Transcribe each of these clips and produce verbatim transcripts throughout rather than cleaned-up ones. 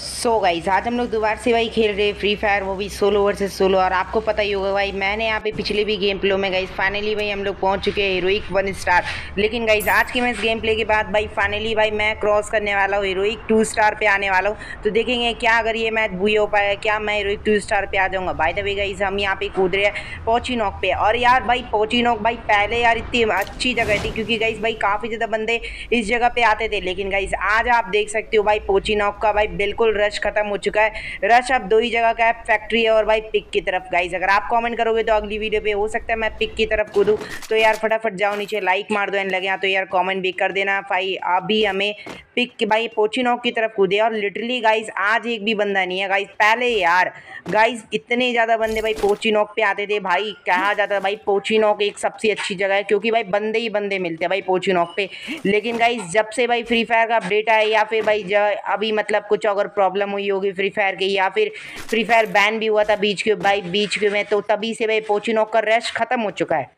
सो so guys, आज हम लोग दोबारा से भाई खेल रहे फ्री फायर, वो भी सोलो वर्सेस सोलो। और आपको पता ही होगा भाई, मैंने यहाँ पे पिछले भी गेम प्ले में गाइस फाइनली भाई हम लोग पहुँच चुके हैं हीरोइक वन स्टार। लेकिन गाइस आज के मैं इस गेम प्ले के बाद भाई फाइनली भाई मैं क्रॉस करने वाला हूँ, हीरोइक टू स्टार पे आने वाला हूँ। तो देखेंगे क्या अगर ये मैच बुआ हो पाया, क्या मैं हीरोइक टू स्टार पे आ जाऊँगा। भाई तभी गाइस हम यहाँ पे कूद रहे हैं पोचिनॉक पे। और यार भाई पोचिनॉक भाई पहले यार इतनी अच्छी जगह थी, क्योंकि गाइस भाई काफ़ी ज़्यादा बंदे इस जगह पर आते थे। लेकिन गाइस आज आप देख सकते हो भाई पोचिनॉक का भाई बिल्कुल रश खत्म हो चुका है। रश अब दो ही जगह का है, फैक्ट्री और भाई पिक की तरफ। गाइस अगर आप कमेंट करोगे तो अगली वीडियो पे हो सकता है मैं पिक की तरफ कूदूं। तो यार फटाफट जाओ नीचे, लाइक मार दो एंड लगे तो यार कमेंट भी कर देना भाई। अभी हमें पिक के भाई पोचिनॉक की तरफ कूदे। और लिटरली गाइस आज एक भी बंदा नहीं है गाइस। पहले यार गाइस इतने ज़्यादा बंदे भाई पोचिनॉक पे आते थे भाई। कहा जाता था भाई पोचिनॉक एक सबसे अच्छी जगह है, क्योंकि भाई बंदे ही बंदे मिलते हैं भाई पोचिनॉक पे। लेकिन गाइस जब से भाई फ्री फायर का अपडेट आया, या फिर भाई अभी मतलब कुछ अगर प्रॉब्लम हुई होगी फ्री फायर के, या फिर फ्री फायर बैन भी हुआ था बीच के भाई बीच के में, तो तभी से भाई पोचिनॉक का रश खत्म हो चुका है।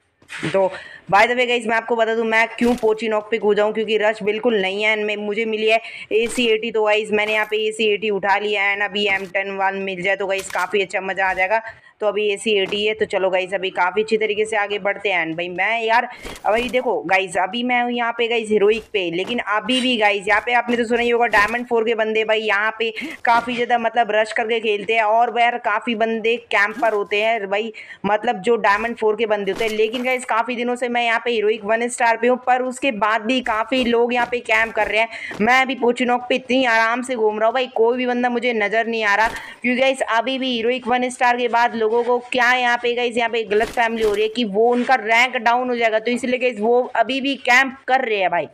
तो बाय द वे गाइस मैं आपको बता दूं मैं क्यों पोचिनॉक पे कूदा हूं, क्योंकि रश बिल्कुल नहीं है। मैं मुझे मिली है ए सी अस्सी। तो गाइस मैंने यहाँ पे ए सी अस्सी उठा लिया है, एंड अभी एम टेन वन मिल जाए तो गाइस काफ़ी अच्छा मज़ा आ जाएगा। तो अभी ए सी अस्सी है, तो चलो गाइस अभी काफ़ी अच्छी तरीके से आगे बढ़ते हैं। एंड भाई मैं यार अभी देखो गाइस अभी मैं हूँ यहाँ पे गाइस हीरोइक पे। लेकिन अभी भी गाइस यहाँ पे आपने तो सुना ही होगा डायमंड फोर के बंदे भाई यहाँ पे काफ़ी ज़्यादा मतलब रश करके खेलते हैं। और भाई यार काफ़ी बंदे कैंप पर होते हैं भाई, मतलब जो डायमंड फोर के बंदे होते हैं। लेकिन गाइस काफ़ी दिनों से मैं यहाँ पे हीरोइक वन स्टार पे हूँ, पर उसके बाद भी काफ़ी लोग यहाँ पे कैंप कर रहे हैं। मैं अभी पोचिनॉक पे इतनी आराम से घूम रहा हूँ भाई, कोई भी बंदा मुझे नज़र नहीं आ रहा। क्योंकि गाइस अभी भी हीरोइक वन स्टार के बाद लोगों को क्या यहाँ पे गाइस यहाँ पे गलत फैमिली हो रही है कि वो उनका रैंक डाउन हो जाएगा, तो इसलिए गाइस वो अभी भी कैंप कर रहे हैं भाई।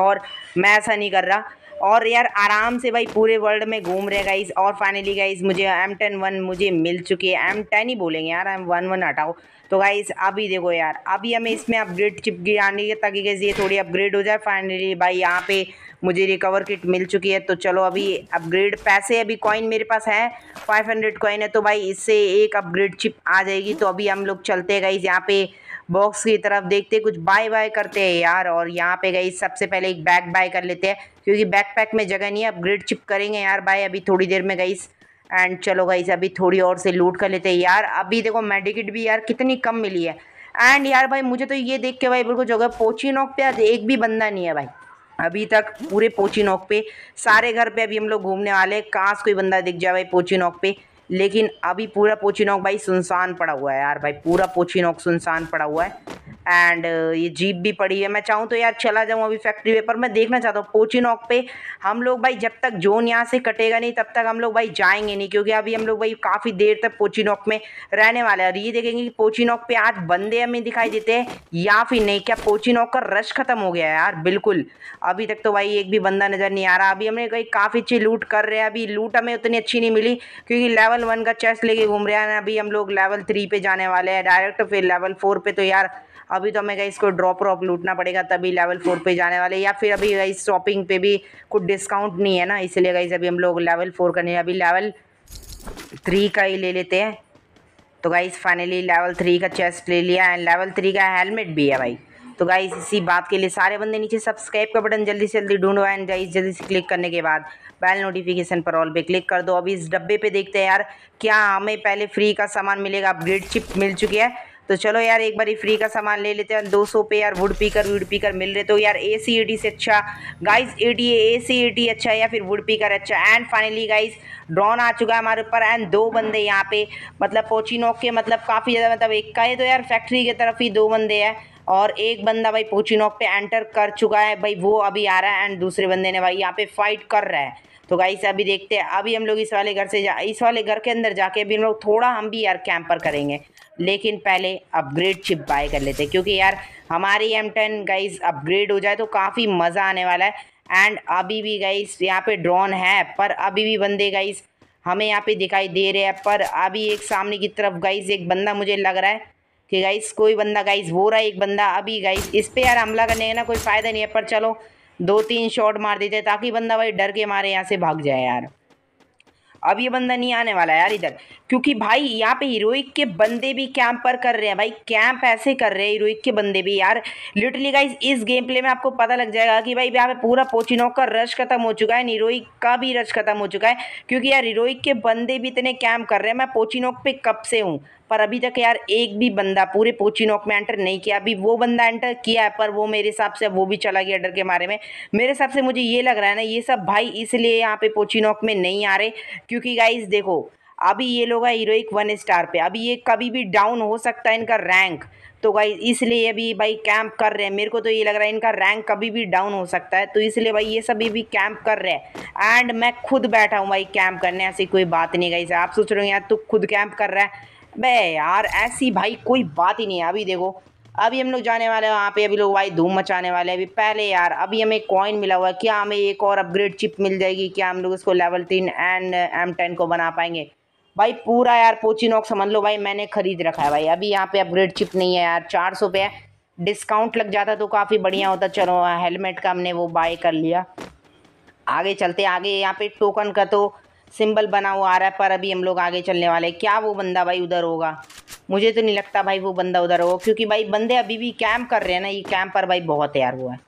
और मैं ऐसा नहीं कर रहा, और यार आराम से भाई पूरे वर्ल्ड में घूम रहे गाइस। और फाइनली गाइस मुझे एम टेन वन मुझे मिल चुकी है। एम टेन ही बोलेंगे यार, एम वन वन हटाओ। तो गाइस अभी देखो यार अभी हमें इसमें अपग्रेड चिप गिरानी है, ताकि गाइस ये थोड़ी अपग्रेड हो जाए। फाइनली भाई यहाँ पे मुझे रिकवर किट मिल चुकी है, तो चलो अभी अपग्रेड पैसे अभी कॉइन मेरे पास है फाइव हंड्रेड कॉइन है, तो भाई इससे एक अपग्रेड चिप आ जाएगी। तो अभी हम लोग चलते हैं गाइस यहाँ पे बॉक्स की तरफ, देखते कुछ बाय बाय करते हैं यार। और यहाँ पे गाइस सबसे पहले एक बैग बाय कर लेते हैं, क्योंकि बैकपैक में जगह नहीं है। अपग्रेड चिप करेंगे यार बाय अभी थोड़ी देर में गाइस। एंड चलो गाइस अभी थोड़ी और से लूट कर लेते हैं यार। अभी देखो मेडिकिट भी यार कितनी कम मिली है। एंड यार भाई मुझे तो ये देख के भाई बिल्कुल जगह पोचिनॉक पे आज एक भी बंदा नहीं है भाई अभी तक पूरे पोचिनॉक पे। सारे घर पे अभी हम लोग घूमने वाले, काश कोई बंदा दिख जाए भाई पोचिनॉक पे। लेकिन अभी पूरा पोचिनॉक भाई सुनसान पड़ा हुआ है यार भाई, पूरा पोचिनॉक सुनसान पड़ा हुआ है। एंड ये जीप भी पड़ी है। मैं चाहूँ तो यार चला जाऊँ अभी फैक्ट्री पे, पर मैं देखना चाहता हूँ पोचिनॉक पे हम लोग भाई जब तक जोन यहाँ से कटेगा नहीं तब तक हम लोग भाई जाएंगे नहीं, क्योंकि अभी हम लोग भाई काफ़ी देर तक पोचिनॉक में रहने वाले हैं। और ये देखेंगे कि पोचिनॉक पे आज बंदे हमें दिखाई देते हैं या फिर नहीं। क्या पोचिनॉक का रश खत्म हो गया है यार बिल्कुल? अभी तक तो भाई एक भी बंदा नज़र नहीं आ रहा। अभी हमें भाई काफ़ी अच्छी लूट कर रहे हैं। अभी लूट हमें उतनी अच्छी नहीं मिली, क्योंकि लेवल वन का चेस्ट लेके घूम रहे हैं। अभी हम लोग लेवल थ्री पे जाने वाले हैं डायरेक्ट, फिर लेवल फोर पे। तो यार अभी तो हमें गाइस को ड्रॉप ड्रॉप लूटना पड़ेगा, तभी लेवल फोर पे जाने वाले। या फिर अभी गाइस शॉपिंग पे भी कुछ डिस्काउंट नहीं है ना, इसलिए गाइस अभी हम लोग लेवल फोर का नहीं, अभी लेवल थ्री का ही ले लेते हैं। तो गाइस फाइनली लेवल थ्री का चेस्ट ले लिया एंड लेवल थ्री का हेलमेट भी है भाई। तो गाइस इसी बात के लिए सारे बंदे नीचे सब्सक्राइब का बटन जल्दी से जल्दी ढूंढो एंड गाइस जल्दी से क्लिक करने के बाद बेल नोटिफिकेशन पर ऑल पे क्लिक कर दो। अभी इस डब्बे पे देखते हैं यार क्या हमें पहले फ्री का सामान मिलेगा। अपग्रेड चिप मिल चुकी है, तो चलो यार एक बारी फ्री का सामान ले लेते हैं। दो सौ पे यार वुड पीकर वुड पीकर मिल रहे, तो यार ए सी अस्सी से अच्छा गाइस ए सी अस्सी अच्छा है या फिर वुड पीकर अच्छा। एंड फाइनली गाइस ड्रोन आ चुका है हमारे ऊपर एंड दो बंदे यहाँ पे मतलब पोचिनॉक के मतलब काफ़ी ज़्यादा मतलब एक का है, तो यार फैक्ट्री की तरफ ही दो बंदे हैं और एक बंदा भाई पोचिनॉक पे एंटर कर चुका है भाई, वो अभी आ रहा है। एंड दूसरे बंदे ने भाई यहाँ पे फाइट कर रहा है। तो गाइस अभी देखते हैं, अभी हम लोग इस वाले घर से जा इस वाले घर के अंदर जाके अभी हम लोग थोड़ा हम भी यार कैंपर करेंगे। लेकिन पहले अपग्रेड चिप बाय कर लेते हैं, क्योंकि यार हमारी एम टेन गाइस अपग्रेड हो जाए तो काफ़ी मज़ा आने वाला है। एंड अभी भी गाइस यहाँ पे ड्रोन है, पर अभी भी बंदे गाइस हमें यहाँ पे दिखाई दे रहे हैं। पर अभी एक सामने की तरफ गाइस एक बंदा मुझे लग रहा है कि गाइस कोई बंदा गाइस वो रहा है एक बंदा। अभी गाइस इस पर यार हमला करने का ना कोई फ़ायदा नहीं है, पर चलो दो तीन शॉट मार देते हैं ताकि बंदा भाई डर के मारे यहाँ से भाग जाए यार। अब ये बंदा नहीं आने वाला यार इधर, क्योंकि भाई यहाँ पे हीरोइक के बंदे भी कैंप पर कर रहे हैं भाई, कैंप ऐसे कर रहे हैं हीरोइक के बंदे भी यार। लिटरली गाइस इस गेम प्ले में आपको पता लग जाएगा कि भाई यहाँ पे पूरा पोचिनोक का रश खत्म हो चुका है, हीरोइक का भी रश खत्म हो चुका है, क्योंकि यार हीरोइक के बंदे भी इतने कैंप कर रहे हैं। मैं पोचिनोक पे कब से हूँ पर अभी तक यार एक भी बंदा पूरे पोचिनोक में एंटर नहीं किया। अभी वो बंदा एंटर किया है पर वो मेरे हिसाब से वो भी चला गया डर के मारे में। मेरे हिसाब से मुझे ये लग रहा है ना ये सब भाई इसलिए यहाँ पे पोचिनोक में नहीं आ रहे, क्योंकि गाइस देखो अभी ये लोग है हीरोइक वन स्टार पे, अभी ये कभी भी डाउन हो सकता है इनका रैंक, तो गाइस इसलिए अभी भाई कैंप कर रहे हैं। मेरे को तो ये लग रहा है इनका रैंक कभी भी डाउन हो सकता है, तो इसलिए भाई ये सभी भी कैंप कर रहे हैं। एंड मैं खुद बैठा हूँ भाई कैंप करने, ऐसी कोई बात नहीं गाइस। आप सोच रहे हो यार तू खुद कैंप कर रहा है, बे यार ऐसी भाई कोई बात ही नहीं है। अभी देखो अभी हम लोग जाने वाले हैं वहाँ पे, अभी लोग भाई धूम मचाने वाले हैं। अभी पहले यार अभी हमें कॉइन मिला हुआ है, क्या हमें एक और अपग्रेड चिप मिल जाएगी, क्या हम लोग इसको लेवल तीन एंड एम टेन को बना पाएंगे भाई। पूरा यार पोचिनोक समझ लो भाई मैंने खरीद रखा है भाई। अभी यहाँ पे अपग्रेड चिप नहीं है यार, चार सौ पे है, डिस्काउंट लग जाता तो काफ़ी बढ़िया होता। चलो हेलमेट का हमने वो बाय कर लिया, आगे चलते। आगे यहाँ पे टोकन का तो सिंबल बना हुआ आ रहा है पर अभी हम लोग आगे चलने वाले। क्या वो बंदा भाई उधर होगा? मुझे तो नहीं लगता भाई वो बंदा उधर होगा, क्योंकि भाई बंदे अभी भी कैंप कर रहे हैं ना, ये कैंप पर भाई बहुत यार हुआ है।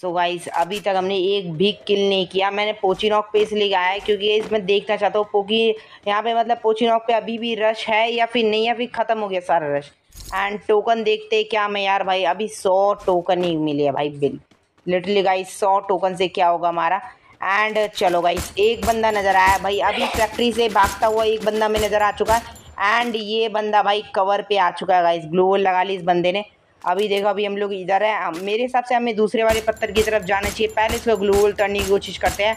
सो so गाइस अभी तक हमने एक भी किल नहीं किया। मैंने पोचिनोक पे इसलिए गया है क्योंकि इसमें देखना चाहता हूँ पोकी यहाँ पे मतलब पोचिनोक पे अभी भी रश है या फिर नहीं, या फिर ख़त्म हो गया सारा रश। एंड टोकन देखते क्या मैं यार भाई अभी सौ टोकन ही मिले भाई बिल, लिटरली गाइस सौ टोकन से क्या होगा हमारा। एंड चलो गाइस एक बंदा नज़र आया भाई, अभी फैक्ट्री से भागता हुआ एक बंदा में नज़र आ चुका है। एंड ये बंदा भाई कवर पे आ चुका है गाइस, ग्लू वॉल लगा ली इस बंदे ने। अभी देखो अभी हम लोग इधर है, मेरे हिसाब से हमें दूसरे वाले पत्थर की तरफ जाना चाहिए। पहले इसको ग्लू वॉल तोड़ने की कोशिश करते हैं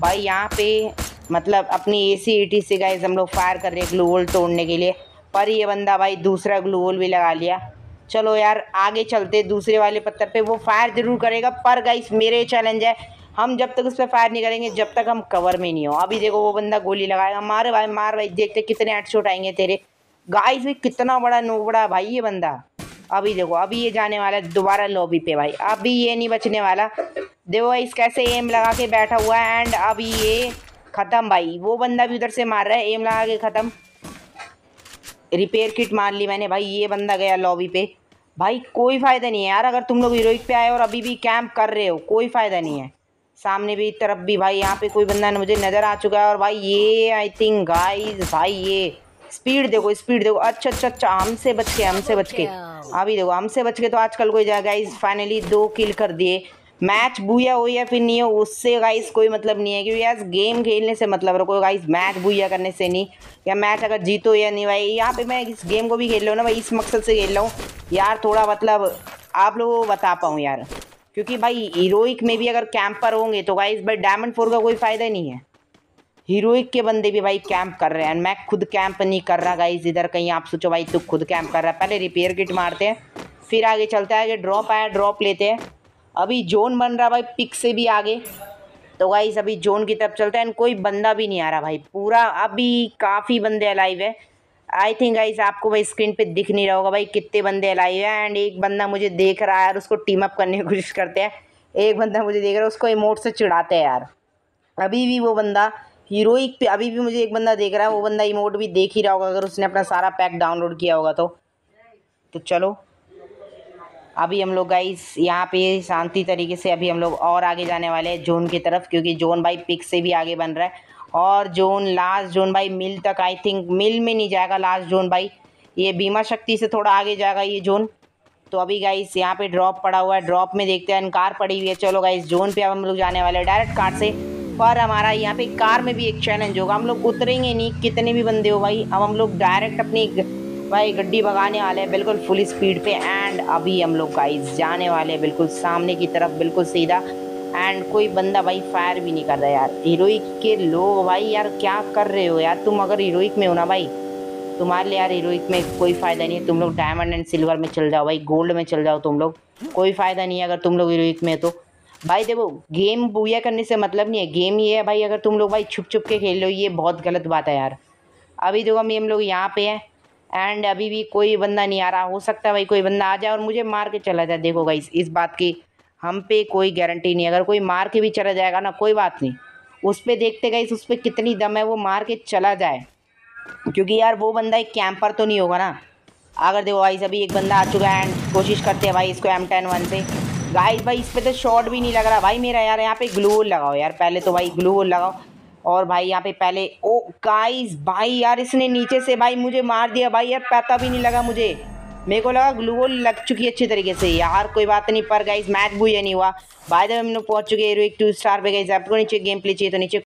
भाई। यहाँ पे मतलब अपनी ए सी एटी से गाइस हम लोग फायर कर रहे हैं ग्लू वॉल तोड़ने के लिए, पर ये बंदा भाई दूसरा ग्लू वॉल भी लगा लिया। चलो यार आगे चलते, दूसरे वाले पत्थर पर वो फायर ज़रूर करेगा, पर गाइस मेरे चैलेंज है हम जब तक उस पर फायर नहीं करेंगे जब तक हम कवर में नहीं हो। अभी देखो वो बंदा गोली लगाएगा, मारे भाई मार भाई, देखते कितने हेडशॉट आएंगे तेरे। गाइस भी कितना बड़ा नोबड़ा भाई ये बंदा। अभी देखो अभी ये जाने वाला है दोबारा लॉबी पे भाई, अभी ये नहीं बचने वाला। देखो इस कैसे एम लगा के बैठा हुआ है, एंड अभी ये ख़त्म भाई। वो बंदा भी उधर से मार रहा है, एम लगा के ख़त्म। रिपेयर किट मार ली मैंने भाई, ये बंदा गया लॉबी पे भाई। कोई फ़ायदा नहीं है यार अगर तुम लोग हीरोइक पे आए और अभी भी कैंप कर रहे हो, कोई फ़ायदा नहीं है। सामने भी तरफ भी भाई यहाँ पे कोई बंदा मुझे नज़र आ चुका है, और भाई ये आई थिंक गाइस भाई ये स्पीड देखो स्पीड देखो। अच्छा अच्छा अच्छा हमसे बच के हमसे बच के अभी देखो हमसे बच के तो आजकल कोई जाए गाइस। फाइनली दो किल कर दिए, मैच बुया हो या फिर नहीं हो उससे गाइस कोई मतलब नहीं है, क्योंकि यार गेम खेलने से मतलब रखो गाइस, मैच बुया करने से नहीं। या मैच अगर जीतो या नहीं भाई, यहाँ पे मैं इस गेम को भी खेल रहा हूँ ना भाई इस मकसद से खेल रहा हूँ यार, थोड़ा मतलब आप लोगों को बता पाऊँ यार, क्योंकि भाई हीरोइक में भी अगर कैंप पर होंगे तो गाइस भाई डायमंड फोर का कोई फ़ायदा नहीं है। हीरोइक के बंदे भी भाई कैंप कर रहे हैं, मैं खुद कैंप नहीं कर रहा गाइस इधर कहीं। आप सोचो भाई तू खुद कैंप कर रहा है। पहले रिपेयर किट मारते हैं फिर आगे चलता है, आगे ड्रॉप आया ड्रॉप लेते हैं। अभी जोन बन रहा भाई पिक से भी आगे, तो गाइस अभी जोन की तरफ चलते हैं। कोई बंदा भी नहीं आ रहा भाई पूरा, अभी काफ़ी बंदे अलाइव है। आई थिंक गाइस आपको भाई स्क्रीन पे दिख नहीं रहा होगा भाई कितने बंदे लाइव हैं। एंड एक बंदा मुझे देख रहा है यार, उसको टीम अप करने की कोशिश करते हैं। एक बंदा मुझे देख रहा है, उसको इमोट से चिढ़ाते हैं यार। अभी भी वो बंदा हीरोइक पे अभी भी मुझे एक बंदा देख रहा है, वो बंदा इमोट भी देख ही रहा होगा अगर उसने अपना सारा पैक डाउनलोड किया होगा तो। तो चलो अभी हम लोग गाइस यहाँ पे शांति तरीके से अभी हम लोग और आगे जाने वाले हैं जोन की तरफ, क्योंकि जोन भाई पिक से भी आगे बन रहा है। और जोन लास्ट जोन भाई मिल तक आई थिंक, मिल में नहीं जाएगा लास्ट जोन भाई, ये बीमा शक्ति से थोड़ा आगे जाएगा ये जोन। तो अभी गाइस यहाँ पे ड्रॉप पड़ा हुआ है, ड्रॉप में देखते हैं कार पड़ी हुई है। चलो गाइस जोन पे अब हम लोग जाने वाले हैं डायरेक्ट कार से, पर हमारा यहाँ पे कार में भी एक चैलेंज होगा। हम लोग उतरेंगे नहीं कितने भी बंदे हो भाई, अब हम लोग डायरेक्ट अपनी भाई गड्डी भगाने वाले हैं बिल्कुल फुल स्पीड पे। एंड अभी हम लोग गाइस जाने वाले हैं बिल्कुल सामने की तरफ बिल्कुल सीधा। एंड कोई बंदा भाई फायर भी नहीं कर रहा यार। हीरोइक के लोग भाई यार क्या कर रहे हो यार तुम? अगर हीरोइक में हो ना भाई तुम्हारे लिए यार हीरोइक में कोई फ़ायदा नहीं है। तुम लोग डायमंड एंड सिल्वर में चल जाओ भाई, गोल्ड में चल जाओ, तुम लोग कोई फ़ायदा नहीं है अगर तुम लोग हीरोइक में तो। भाई देखो गेम बुया करने से मतलब नहीं है, गेम ये है भाई अगर तुम लोग भाई छुप छुप के खेल लो ये बहुत गलत बात है यार। अभी देखो हम हम लोग यहाँ पे हैं एंड अभी भी कोई बंदा नहीं आ रहा। हो सकता है भाई कोई बंदा आ जाए और मुझे मार के चला जाए, देखो भाई इस बात की हम पे कोई गारंटी नहीं। अगर कोई मार के भी चला जाएगा ना कोई बात नहीं, उस पर देखते गाइस उस पर कितनी दम है वो मार के चला जाए, क्योंकि यार वो बंदा एक कैंपर तो नहीं होगा ना। अगर देखो भाई अभी एक बंदा आ चुका है एंड कोशिश करते हैं भाई इसको एम टेन वन से। गाइस भाई इस पर तो शॉट भी नहीं लग रहा भाई मेरा। यार यहाँ पे ग्लू वॉल लगाओ यार, पहले तो भाई ग्लू वॉल लगाओ। और भाई यहाँ पे पहले ओ गाइस भाई यार इसने नीचे से भाई मुझे मार दिया भाई। यार पता भी नहीं लगा मुझे, मेरे को लगा ग्लू वॉल लग चुकी है अच्छी तरीके से। यार कोई बात नहीं, पर गाइस मैच भी ये नहीं हुआ भाई। जब हम लोग पहुँच चुके हैं हीरोइक टू स्टार पे। गाइस आपको नीचे गेम प्ले चाहिए तो नीचे